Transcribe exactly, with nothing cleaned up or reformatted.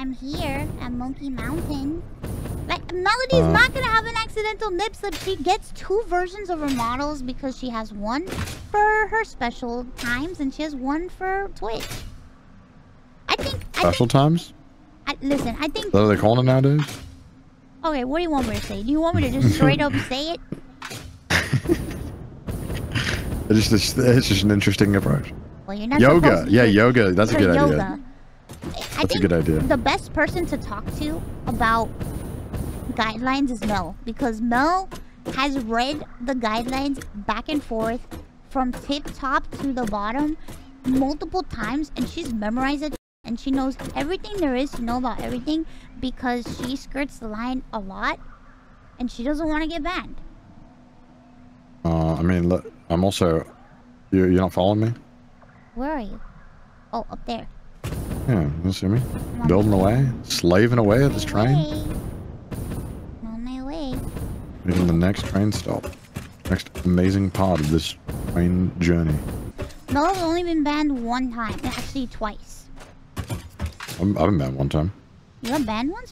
I'm here at Monkey Mountain. Like, Melody's uh, not gonna have an accidental nip slip. She gets two versions of her models because she has one for her special times and she has one for Twitch. I think special I think, times. I, listen, I think. Is that what they call it nowadays? Okay, what do you want me to say? Do you want me to just straight up say it? It's just, it's just an interesting approach. Well, you're not yoga, yeah, do, yoga. That's a good yoga. idea. I That's think a good idea. The best person to talk to about guidelines is Mel, because Mel has read the guidelines back and forth from tip top to the bottom multiple times, and she's memorized it, and she knows everything there is to know about everything because she skirts the line a lot, and she doesn't want to get banned. Uh, I mean, look, I'm also... You, you're not following me? Where are you? Oh, up there. Yeah, you see me? I'm building away, slaving away at this train. I'm on my way. Even the next train stop. Next amazing part of this train journey. Melo's only been banned one time. Actually, twice. I'm, I've been banned one time. You got banned once?